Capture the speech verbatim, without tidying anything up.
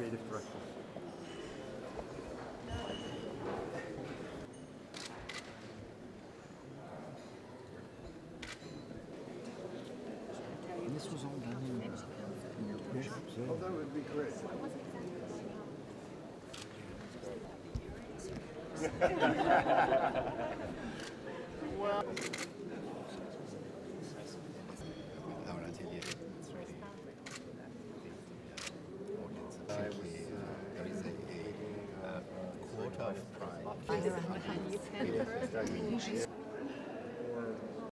creative direction. And this was all done in Mexico. Yeah. Oh, that would be great. Well, I